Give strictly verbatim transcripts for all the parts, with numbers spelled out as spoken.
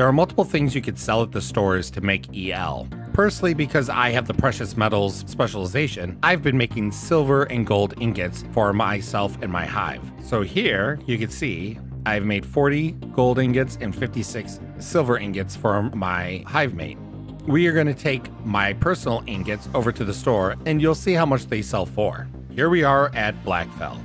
There are multiple things you could sell at the stores to make E L. Personally, because I have the precious metals specialization, I've been making silver and gold ingots for myself and my hive. So here you can see I've made forty gold ingots and fifty-six silver ingots for my hive mate. We are going to take my personal ingots over to the store and you'll see how much they sell for. Here we are at Blackfell.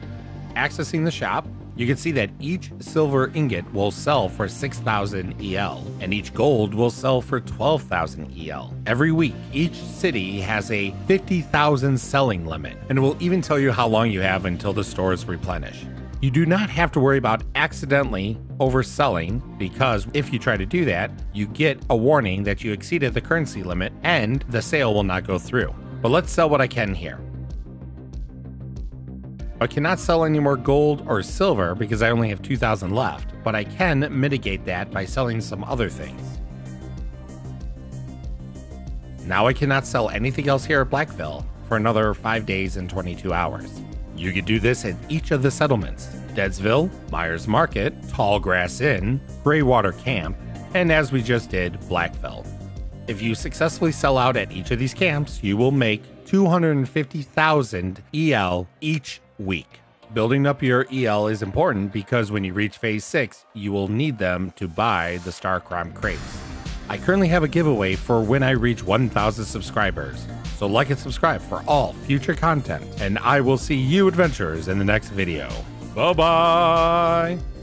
Accessing the shop, you can see that each silver ingot will sell for six thousand E L, and each gold will sell for twelve thousand E L. Every week, each city has a fifty thousand selling limit, and it will even tell you how long you have until the stores replenish. You do not have to worry about accidentally overselling, because if you try to do that, you get a warning that you exceeded the currency limit and the sale will not go through. But let's sell what I can here. I cannot sell any more gold or silver because I only have two thousand left, but I can mitigate that by selling some other things. Now I cannot sell anything else here at Blackville for another five days and twenty-two hours. You could do this at each of the settlements: Deadsville, Myers Market, Tallgrass Inn, Greywater Camp, and as we just did, Blackville. If you successfully sell out at each of these camps, you will make two hundred fifty thousand E L each week. Building up your E L is important because when you reach phase six, you will need them to buy the Starcrom crates. I currently have a giveaway for when I reach one thousand subscribers, so like and subscribe for all future content, and I will see you adventurers in the next video. Bye-bye!